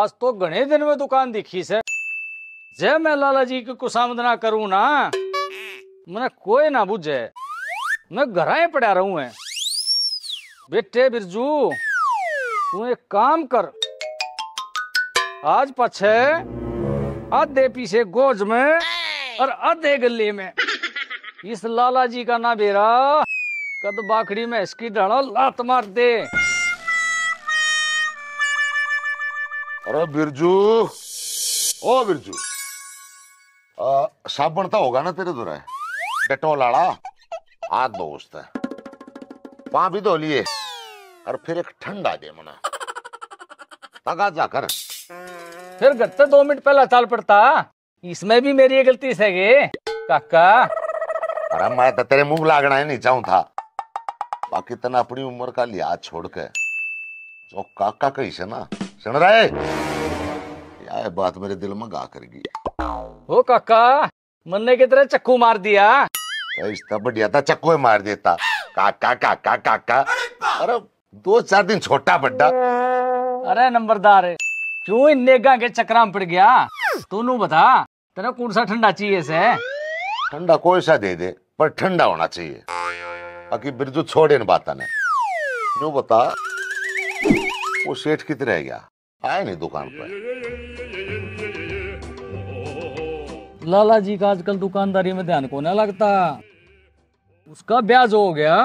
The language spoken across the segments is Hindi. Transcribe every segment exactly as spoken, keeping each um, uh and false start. आज तो घने दिन में दुकान दिखी से। जय मैं लाला जी की कुसामदना करूं ना, मने कोई ना बुझे, मैं घराए पड़ा रहूं है। बेटे बिरजू तू एक काम कर, आज पछे आधे पीछे गोज में और आधे गले में इस लाला जी का ना बेरा कद बाखड़ी में इसकी डाणा लात मार दे। अरे बिरजू, ओ बिरजू, साबुन तो होगा ना तेरे दुराए, डेटॉल आड़ा हाथ धो उससे, पां भी धो लिए और फिर एक ठंडा दे मना तगा जा कर। फिर गत्ते दो मिनट पहले चाल पड़ता, इसमें भी मेरी गलती से गे काका। अरे मैं तो तेरे मुंह लागना ही नहीं चाहूं था, बाकी तना अपनी उम्र का लिहाज छोड़ के जो काका कही से ना सुन रहे, यार बात मेरे दिल में गा कर गई। ओ काका, मन्ने की तरह चक्कू मार दिया, तो बढ़िया था चक्कू मार देता काका काका काका। अरे दो चार दिन छोटा बड्डा। अरे नंबरदार है, क्यों इन नेगा के चक्राम पड़ गया? तूनू बता तेरा कौन सा ठंडा चाहिए से? ठंडा कोई सा दे दे, पर ठंडा होना चाहिए। बाकी बिरजू छोड़े न बाता ने। न्यू बता वो सेठ किधर है गया? आया नहीं दुकान पर। लाला जी का आजकल दुकानदारी में ध्यान को ना लगता, उसका ब्याज हो गया।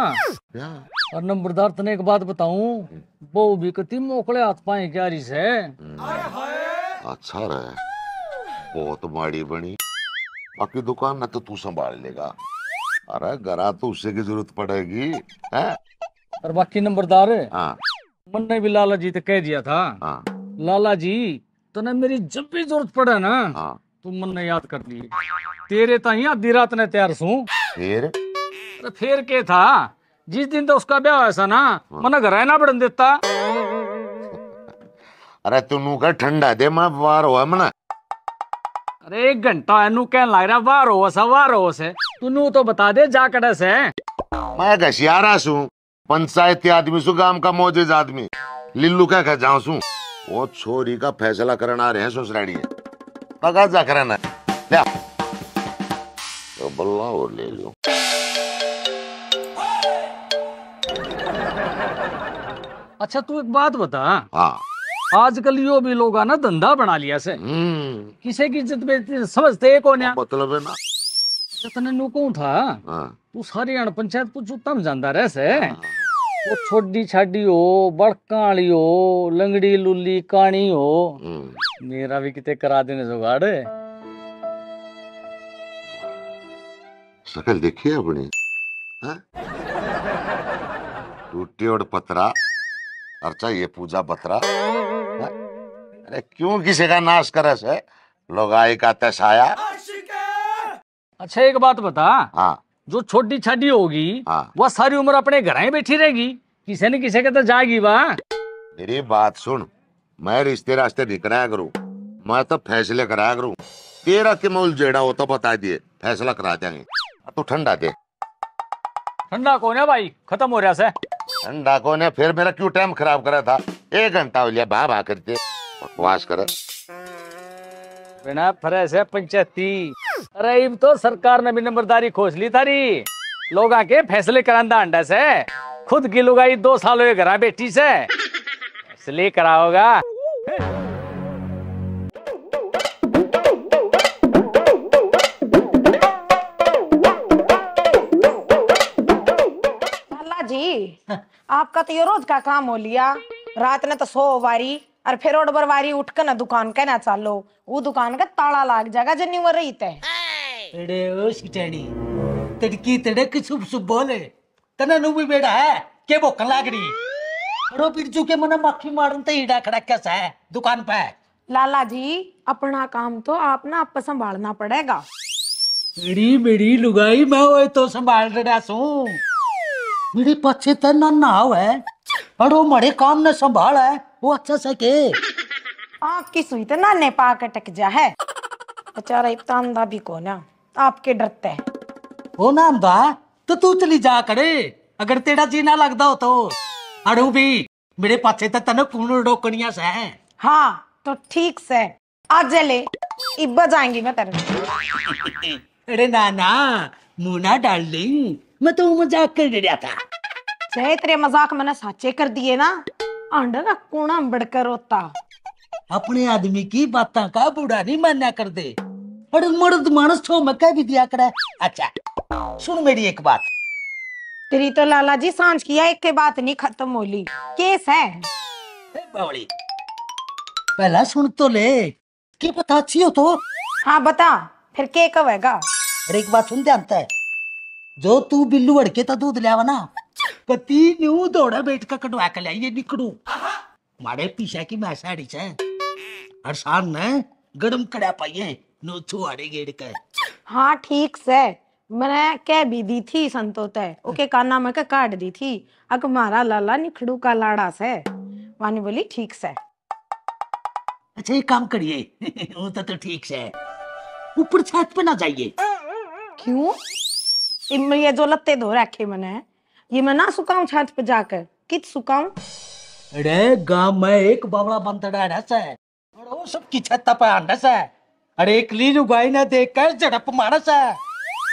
और नंबरदार तने एक बात बताऊं, वो भी कती मोकले हाथ पाए क्यारी से। अच्छा रहे, बहुत माड़ी बनी। बाकी दुकान ना तो तू संभाल लेगा, अरे गरा तो उससे की जरूरत पड़ेगी है? और बाकी नंबरदार, मैंने भी लाला जी तो कह दिया था, लाला जी तने मेरी जब भी जरूरत पड़े ना तू मन याद कर ली, तेरे ताई आधी रात ने तैयार सू। फिर अरे फिर के था, जिस दिन तो उसका ब्याह ऐसा ना मना घर ना बढ़न देता। अरे तू नू का ठंडा दे मां, वार हो मना। अरे एक घंटा है नू कहन लग रहा वार हो सा वार हो से, तू नू तो बता दे जा कड़े से। मैं घसियारा सू, पंचायती आदमी सू, गांव का मोजिज आदमी, लिल्लू का कह जाऊं सू, वो छोरी का फैसला करना रहे ससुराली है, तगा जा करना ले तो बल्ला और ले लो। अच्छा तू एक बात बता, आजकल यो भी लोग ना धंधा बना लिया से, किसी की इज्जत बेइज्जती समझते को ना, मतलब है ना तने नु कहूं था तू सारी अण पंचायत पूछू तम जानदा रह से। वो छोड़ी छाड़ी हो, बड़काली हो, लंगड़ी लुल्ली काणी हो, मेरा भी किते करा देने जुगाड़। शकल देखिए अपनी, टूटी और पतरा अर्चा ये पूजा बतरा। अरे क्यों किसी का नाश करे से, लोगाई का तसाया। अच्छा एक बात बता, हाँ जो छोटी छाटी होगी हाँ, वह सारी उम्र अपने घर ही बैठी रहेगी, किसी न किसी के तो जाएगी वह। मेरी बात सुन, मैं रिश्ते रास्ते नहीं कराया करूँ, मैं तो फैसले कराया करूँ, तेरा के मूल जेड़ा हो तो बता दिए, फैसला करा देंगे। तू ठंडा दे। ठंडा कौन है भाई, खत्म हो रहा से। ठंडा को ने फिर मेरा क्यों टाइम खराब करा था, एक घंटा हो लिया बाप आ करते बकवास करे बिना फरेस है पंचायती। अरे इब तो सरकार ने भी नंबरदारी खोज ली थारी, लोग आके फैसले करांदा अंडा से, खुद की लुगाई दो साल हुए घर बेटी से, इसलिए कराओगा। आपका तो ये रोज का काम हो लिया, रात ने तो सो वारी और फिर ओड बरवारी उठ के ना दुकान के ना चालो, वो दुकान का ताला लाग जाएगा जनी वो रही ते। अरे ओ सिटानी तड़की तड़क सुब सुब बोले तना नु भी बेड़ा है के वो कलागड़ी रो बिरजू के मना माखी मारन ते ईड़ा खड़ा कैसा है दुकान पे। लाला जी अपना काम तो आप ना आप संभालना पड़ेगा। मेरी मेरी लुगाई मैं वो तो संभाल रहा सू, मेरे पछे तना नाव है और वो मरे काम न संभाल है वो अच्छा सके। आँख की सुई तना ने पा के टक जा है, बेचारा इतना अंधा भी को ना आपके डरते है। वो ना अंधा तो तू चली जा करे, अगर तेरा जीना लगता हो तो। अड़ू भी मेरे पछे तो तन खून रोकनिया से है। हाँ तो ठीक से आज ले इब्बा जाएंगी मैं तेरे। अरे नाना मुना डार्लिंग मैं तो मजाक कर रहा था। जय तेरे मजाक मैंने साचे कर दिए ना। आंडा का कोना बढ़कर होता। अपने आदमी की बातों का बुरा नहीं मानना कर दे, पर मर्द मानस छो मक्का भी दिया करे। अच्छा सुन मेरी एक बात। तेरी तो लाला जी सांझ किया एक के बात नहीं खत्म होली। केस है बावली। पहला सुन तो ले की बता अच्छी हो तो। हाँ बता फिर के कब हैगा। अरे एक बात सुन ध्यान से, जो तू बिल्लू अड़के तो दूध लिया ना पति न्यू दौड़ा बैठ कर कटवा कर लिया। ये निकड़ू मारे पीछा की मैसा अड़ी है हर साल ने गरम कड़ा पाइए नो छुआड़े गेड़ कर। हाँ ठीक से मैंने कह भी दी थी संतोत है ओके काना में का काट दी थी। अग मारा लाला निखड़ू का लाड़ा से वानी बोली ठीक से। अच्छा ये काम करिए वो तो ठीक से ऊपर छत पे ना जाइए। क्यों? ये जो लत्ते धो रखे मैंने ये मैं ना सुखाऊं छत पे जाकर कित सुखाऊं। अरे गांव में एक बावड़ा बनतड़ा रहता है और वो सबकी छत्ता पे आंडस है। अरे एक लीलू गाय ने देखकर झड़प मारस है।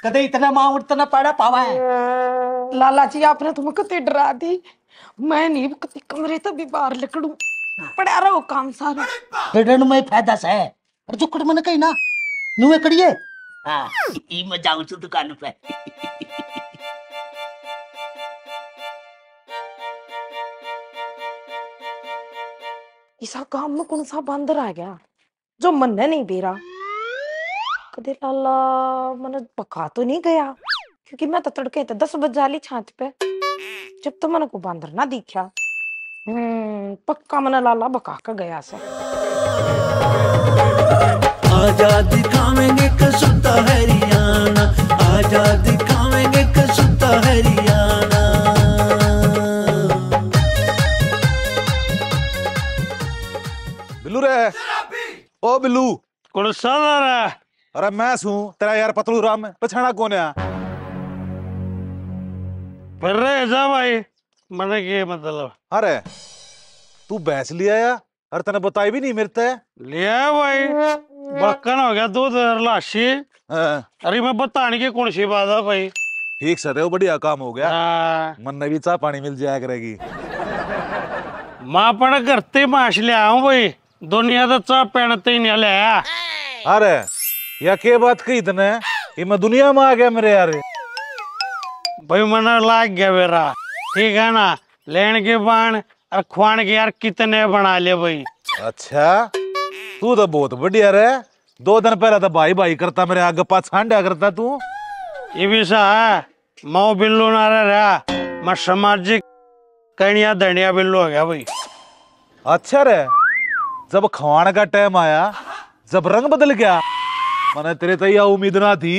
कदे इतना मां उतना पाड़ा पावा है। लाला जी आपने तुमको कते डरा दी। मैं नहीं कते कमरे तो बीमार लकड़ू पड़ा रहो काम सारा डरन में फायदा से। और जो कड़ मन कही ना नुए कड़िए। हाँ ई मैं जाऊं छु दुकान पे। इसा काम में कौन सा बंदर आ गया जो मन नहीं बेरा। कदे लाला मन पका तो नहीं गया क्योंकि मैं तो तड़के तो दस बजे आली छात पे जब तो मन को बंदर ना दिखा। हम्म पक्का मन लाला बका का गया से। आजा दिखावेंगे कसुता हरियाणा, आजा दिखावेंगे कसुता हरियाणा। ओ बिल्लू कौन सा रहा? अरे मैं हूं तेरा यार पतलू राम। पछाना कौन है? पर रे जा भाई मने के मतलब। अरे तू भैंस लिया या? अरे तने बताई भी नहीं मिलते लिया भाई बक्कन हो गया दूध लाशी। अरे मैं बताने की कौन सी बात है भाई। ठीक सर वो बढ़िया काम हो गया। मन ने भी चाह पानी मिल जाया करेगी। माँ अपना करते माश ले आऊं भाई दुनिया तो चाह पहनते ही नहीं लिया। अरे या के बात कही तने ये मैं दुनिया में आ गया मेरे यार भाई मना लाग गया मेरा। ठीक है ना लेन के बाण और खुआन के यार कितने बना ले भाई। अच्छा तू तो बहुत बढ़िया रे। दो दिन पहले तो भाई भाई करता मेरे आगे पास हांडा करता तू। ये भी सा मऊ बिल्लू ना रहा मैं सामाजिक कन्या धनिया बिल्लू हो गया भाई। अच्छा रे जब खवाने का टाइम आया जब रंग बदल गया मैंने तेरे तैया उम्मीद ना थी।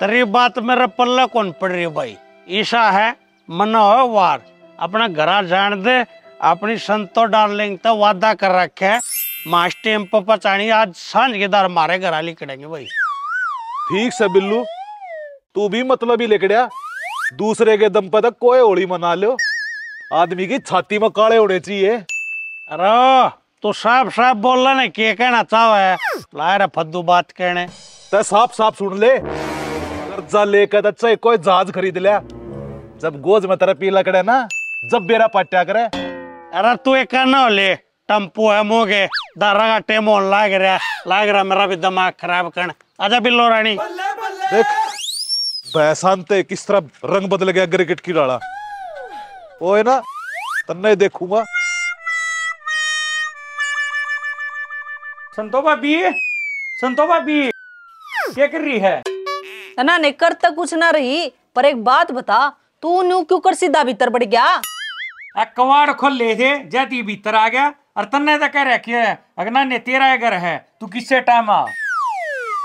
तेरी बात मेरा पल्ला कौन पड़ रही भाई। ईशा है मनो वार अपना घरा जान दे। अपनी संतो डार्लिंग तो वादा कर रखे है मास टेम पर पचानी आज सांझ के दार मारे घरा लिकड़ेंगे भाई। ठीक से बिल्लू तू भी मतलब ही लिकड़ा दूसरे के दम पर तक कोई होली मना लो। आदमी की छाती में काले होने चाहिए। अरे तो साफ साफ बोलना ने के कहना चाहो है लायरा फद्दू बात कहने तो साफ साफ सुन ले। कर्जा लेकर अच्छा कोई जहाज खरीद लिया जब गोज में तेरा पीला करे ना जब बेरा पट्टा करे। अरे तू एक कहना हो ले टम्पू है मोगे दारा का टेम ऑन लाग रहा लाग रहा मेरा भी दिमाग खराब करना। आजा बिल्लो रानी देख बहसानते किस तरह रंग बदल गया क्रिकेट की लाड़ा। वो है ना तन्ने देखूंगा। संतो भाभी संतो भाभी क्या कर रही है? ना ने करता कुछ ना रही पर एक बात बता तू न्यू क्यों कर सीधा भीतर बढ़ गया? कवाड़ खोल ले थे जैती भीतर आ गया और तन्ने तो कह रखी है अगना ने तेरा घर है तू किससे टाइम आ।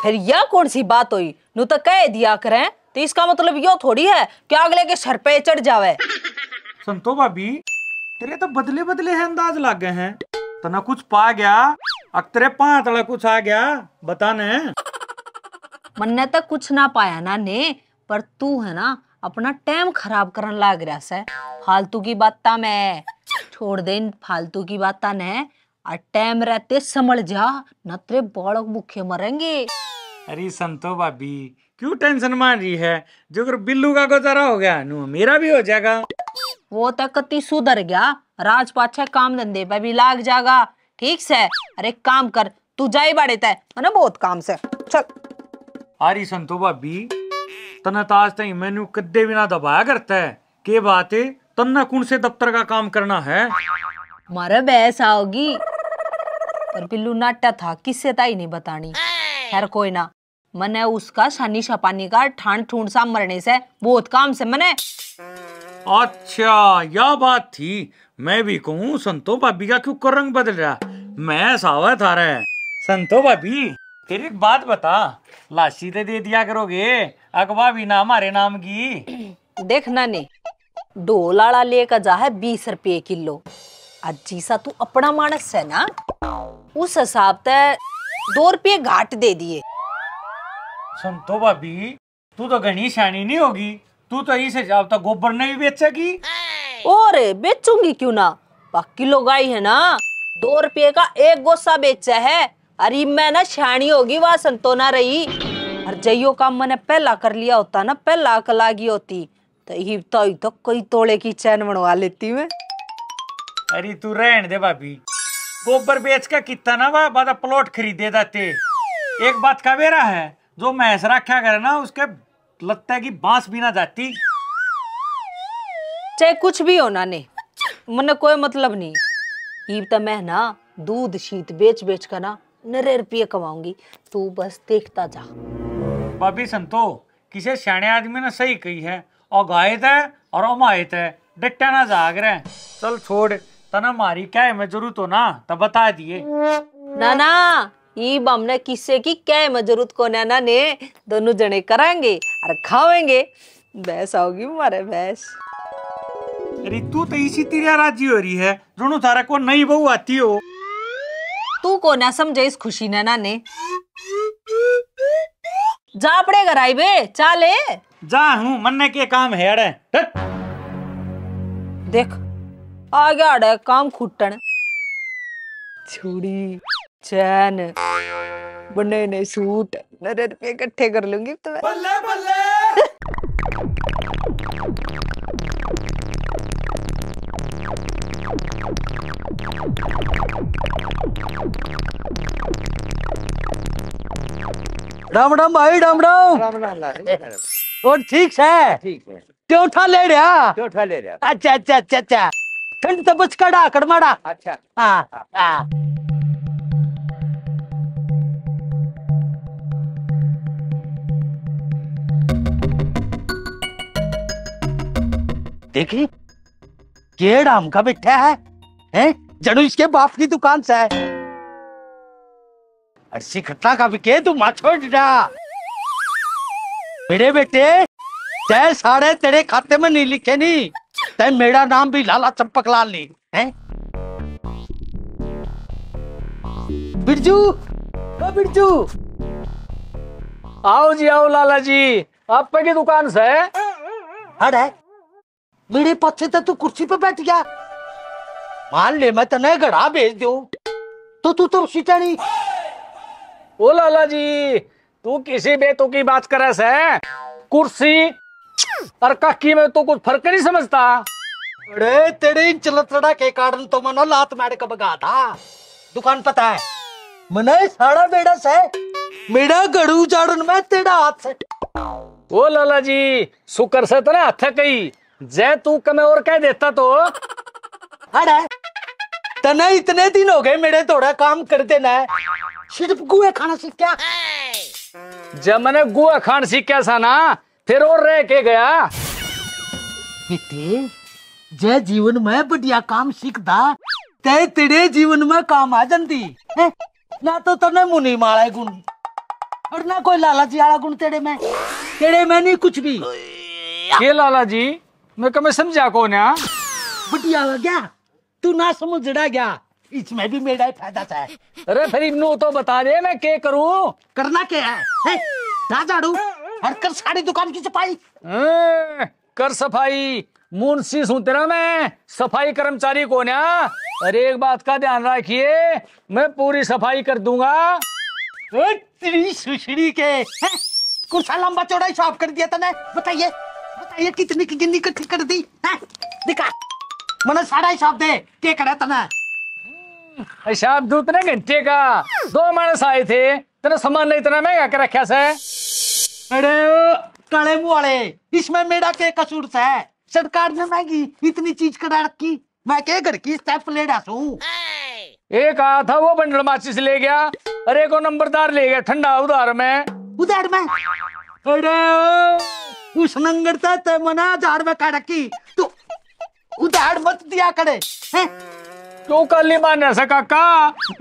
फिर यह कौन सी बात हुई नू तो कह दिया करें तो इसका मतलब यो थोड़ी है कि अगले के सर पे चढ़ जावे। संतो भाभी तेरे तो बदले बदले है अंदाज लग गए हैं तना कुछ पा गया अक्तरे पांच तला कुछ आ गया बताने। मन्ने तक कुछ ना पाया ना ने पर तू है ना अपना टाइम खराब करने लग रहा है। फालतू की बात मैं छोड़ दे इन फालतू की बात ने और टाइम रहते समझ जा, न तेरे बालक भूखे मरेंगे। अरे संतो भाभी क्यों टेंशन मान रही है, जो अगर बिल्लू का गुजारा हो गया नू मेरा भी हो जाएगा। वो तो कति सुधर गया, राज पाछे काम धंधे पे भी लाग जाएगा ठीक से। अरे काम कर तू जाई बाड़े तय ना बहुत काम से चल। अरे संतो भाभी तने तो आज तक मैनू कद्दे बिना दबाया करता है, के बात है तन्ना कौन से दफ्तर का काम करना है। मारे बहस आओगी पर बिल्लू नाटा था किससे ताई नहीं बतानी। खैर कोई ना, मैंने उसका शानी छपानी का ठान ठूंड सा मरने से बहुत काम से मैंने। अच्छा यह बात थी, मैं भी कहूँ संतो भाभी का क्यों कर रंग बदल रहा, मैं सावत आ रहा है। संतो भाभी तेरी एक बात बता, लाशी तो दे दिया करोगे अगवा भी ना हमारे नाम की। देखना नहीं डोलाड़ा लेकर जा है बीस रुपये किलो। अजी सा तू अपना मानस है ना, उस हिसाब से दो रुपये घाट दे दिए। संतो भाभी तू तो घनी शानी नहीं होगी, तू तो इस हिसाब तक गोबर नहीं बेचेगी। और बेचूंगी क्यों ना, किलो गाई है ना दो रुपये का एक गोसा बेचा है। अरे मैं ना शानी होगी वहाँ संतो ना रही। और जइयो काम मैंने पहला कर लिया होता ना, पहला अकल आ गई होती तो ही तो, ही तो कोई तोड़े की चैन बनवा लेती मैं। अरे तू रहने दे भाभी, गोबर बेच के कितना ना वह बादा प्लॉट खरीदे जाते। एक बात का बेरा है, जो महस रखा करे ना उसके लगता है कि बांस भी ना जाती। चाहे कुछ भी हो ना ने मने कोई मतलब नहीं। ईब तो मैं ना दूध शीत बेच बेच कर ना नरे रुपये कमाऊंगी, तू बस देखता जा। भाभी संतो किसी सियाने आदमी ने सही कही है, अगायत है और अमायत है, डट्टा ना जाग रहे। चल छोड़ तना मारी क्या है, मैं जरूरत हो ना तब बता दिए ना ना। ये हमने किससे की क्या है, मैं जरूरत को ना ना ने दोनों जने कराएंगे और खावेंगे। बहस होगी मारे बहस। अरे तू तो इसी तेरा राजी हो रही है, दोनों तारा को नई बहू आती हो। तू को ना समझे इस खुशी नैना ने, जा पड़े घर आई बे चाले जा हूँ मन्ने के काम है। अड़े देख आ गया अड़े काम खुटन छुड़ी चैन बने नए सूट नरे रुपये इकट्ठे कर लूंगी तो बल्ले बल्ले। राम राम भाई, राम राम राम राम। और ठीक है ठीक है। चौथा ले रहा चौथा ले रहा। अच्छा अच्छा अच्छा अच्छा ठंड तो बच कड़ा कड़माड़ा। अच्छा हाँ हाँ देखी केड़ा आम का बिट्ठा है, है? जनू इसके बाप की दुकान से है। अर्सी खट्टा का भी के तू माछोड़ जा मेरे बेटे, तय सारे तेरे खाते में नहीं लिखे नहीं, तय मेरा नाम भी लाला चंपक लाल नहीं है। बिरजू ओ बिरजू आओ जी आओ लाला जी आप की दुकान से। अरे मेरे पीछे तो तू कुर्सी पे बैठ गया, मान ले मैं तने गड़ा भेज दू तो तू तो सीटा नहीं। ओ लाला जी तू किसी बेतु की बात कर रहा है, कुर्सी और काकी में तो कुछ फर्क नहीं समझता। अरे तेरे इन चलतड़ा के कारण तो मनो लात मार के भगा था। दुकान पता है मने सारा बेड़ा से मेरा गड़ू जाड़न में तेरा हाथ से। ओ लाला जी शुक्र से तेरे हाथ कही, जय तू कमे और कह देता तो। अरे तने इतने दिन हो गए मेरे थोड़ा काम कर देना, सिर्फ गुआ खाना सीखा। जब मैंने गुआ खाना सीखा सा ना फिर और रह के गया। बेटे जय जीवन में बढ़िया काम सीखता ते तेरे जीवन में काम आ जाती ना, तो तने मुनि माला गुण और ना कोई लाला जी आला गुण तेरे में, तेरे में नहीं कुछ भी। ये लाला जी मैं कभी समझा को ना बढ़िया हो गया, तू ना समझ रहा गया इसमें भी मेरा फायदा था। अरे फिर नू तो बता दे मैं क्या करूं, करना क्या है? झाड़ू और कर सारी दुकान की सफाई कर सफाई मुंशी सुनते ना मैं सफाई कर्मचारी कौन है। अरे एक बात का ध्यान रखिए, मैं पूरी सफाई कर दूंगा। तेरी सुसड़ी के कुछ लंबा चौड़ा साफ कर दिया तने। बताइए बताइए कितनी की गिनती इकट्ठी कर दी है? दिखा मैंने सारा हिसाब दे के करा तना। हिसाब दू तेरे घंटे का दो मानस आए थे, तेरा सामान नहीं इतना महंगा कर रखा से। अरे काले मुँह वाले, इसमें मेरा के कसूर से? सरकार ने महंगी इतनी चीज करा रखी, मैं के घर की स्टेप ले डासूं। एक आ था वो बंडल माचिस ले गया, अरे को नंबरदार ले गया ठंडा उधार में। उधार में? अरे उस नंगर से मना हजार में काट रखी, तू उधार मत दिया करे। तो कल नहीं मान ऐसा काका,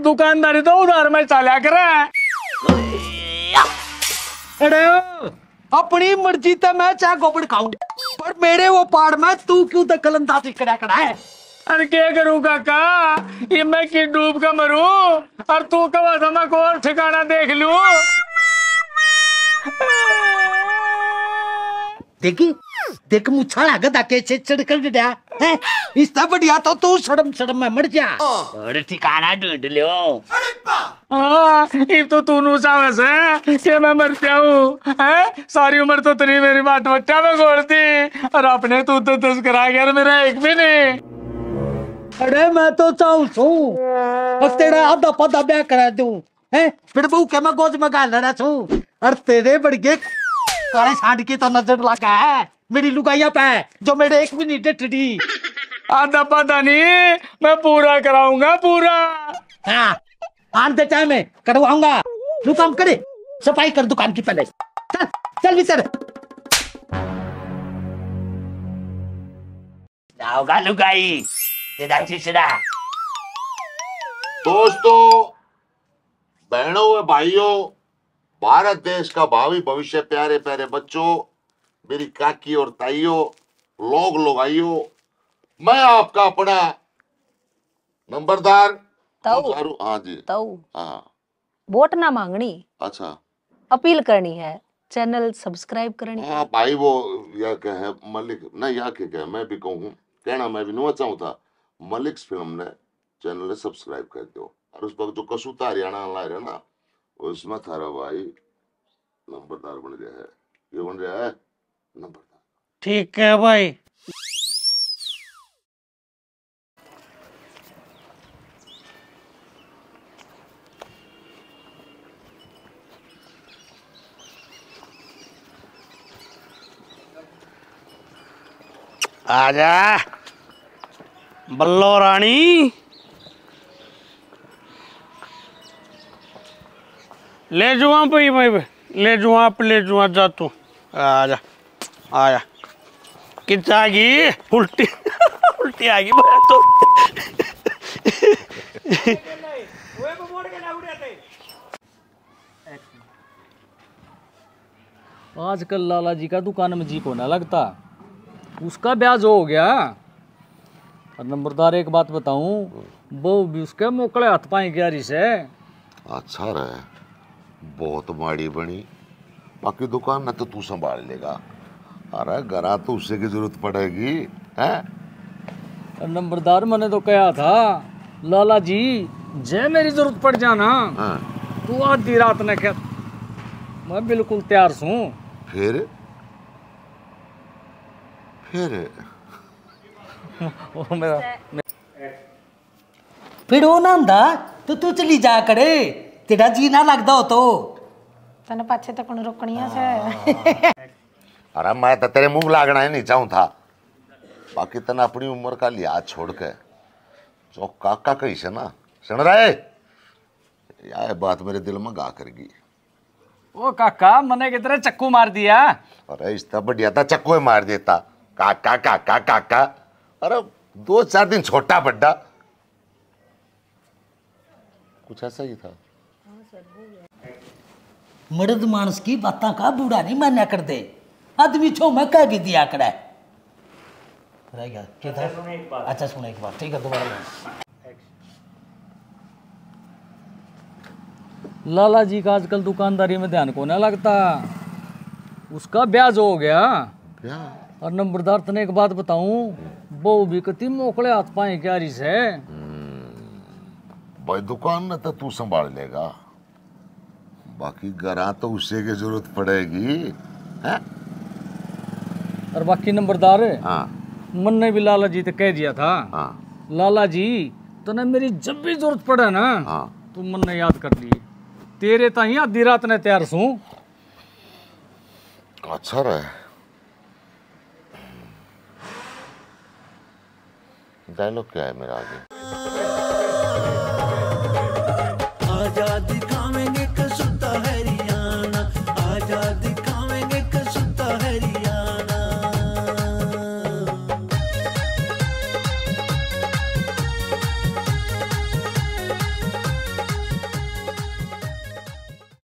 दुकानदारी तो उधार में चला करे। अरे अपनी मर्जी से मैं चाहे गोबर खाऊं, पर मेरे वो पाड़ में तू क्यों दखल अंदाजी करा करा है? अरे क्या करूं काका, ये मैं कि डूब का मरूं और तू कब आसमा को और ठिकाना देख लूं। देखी देख मुछा लगा दाके चेचड़ कर दिया है। इस तरह बढ़िया तो तू सड़म सड़म में मर जा और ठिकाना ढूंढ लियो। हाँ ये तो तू नूसा वैसे कि मैं मर जाऊं है। सारी उम्र तो तेरी मेरी बात बट्टा में गोड़ती और आपने तू तो दस करा गया मेरा एक भी नहीं। अरे मैं तो चाहूं छू तेरा आधा पदा ब्याह करा दूं है, फिर बहू के मैं गोद में गाल रहा छू और तेरे बड़े काले सांड की तो नजर लगा है मेरी लुगाइया पे जो मेरे एक मिनट टटी। आधा पदा नहीं मैं पूरा कराऊंगा पूरा। हाँ आधे टाइम में करवाऊंगा। तू काम करे सफाई कर दुकान की पहले। चल चल भी सर जाओगा लुगाई। दोस्तों बहनों व भाइयों, भारत देश का भावी भविष्य प्यारे प्यारे बच्चों, मेरी काकी और ताइयों, लोग लोग आइयो, मैं आपका अपना नंबरदार ताऊ। हाँ जी ताऊ। हाँ वोट ना मांगनी, अच्छा अपील करनी है, चैनल सब्सक्राइब करनी। हाँ भाई वो या क्या है मलिक ना या क्या मैं भी कहूँ कहना मैं भी नहीं चाहूँ था। मलिक फिल्म ने चैनल ने सब्सक्राइब कर दो और उस वक्त जो कसूता हरियाणा ला रहा ना उसमें थारा भाई नंबरदार बन गया है। ये बन रहा है नंबरदार। ठीक है भाई। आजा बल्लो रानी, ले जुआ भाई भाई ले जुआ आप ले जुआ जा तू। आजा आया कितना आ गई उल्टी उल्टी आ गई भाई तो। आजकल लाला जी का दुकान में जी को ना लगता, उसका ब्याज हो गया। और नंबरदार एक बात बताऊं, वो भी उसके मोकले हाथ पाए ग्यारी से। अच्छा रहे बहुत माड़ी बनी, बाकी दुकान ना तो तू संभाल लेगा। अरे गरा तो उससे की जरूरत पड़ेगी है। नंबरदार मैंने तो कहा था लाला जी जय मेरी जरूरत पड़ जाना। तू आधी रात ने कह मैं बिल्कुल तैयार हूँ। फिर फिर मेरा फिर वो ना था तो तू चली जा करे, तेरा जी ना लगता हो तो तने पाछे तक रोकनिया से। अरे मैं तो तेरे मुंह लागना ही नहीं चाहूँ था, बाकी तने अपनी उम्र का लिहाज छोड़ के जो काका कही से ना सुन रहे यार, बात मेरे दिल में गा कर गई। ओ काका मैंने कितने चक्कू मार दिया। अरे इस तरह बढ़िया था चक्कू मार देता काका काका काका। अरे दो चार दिन छोटा बड्डा कुछ ऐसा ही था। मर्द मानस की बातों का बूढ़ा नहीं मान्या कर दे, आदमी छो मैं कह भी दिया करा है। अच्छा सुना एक बार ठीक है दोबारा। लाला जी का आजकल दुकानदारी में ध्यान को ना लगता, उसका ब्याज हो गया। और नंबरदार तने एक बात बताऊं, वो भी कति मोकले हाथ पाए क्यारी से। भाई दुकान न तो तू संभाल लेगा, बाकी गरां तो उसे की जरूरत पड़ेगी है? और बाकी नंबरदार, हाँ। मन ने भी लाला जी तो कह दिया था, हाँ। लाला जी तने मेरी जब भी जरूरत पड़े ना, हाँ। तू मन ने याद कर लिए, तेरे ताई आधी रात ने तैयार सू। अच्छा रहे। डायलॉग क्या है मेरा आगे?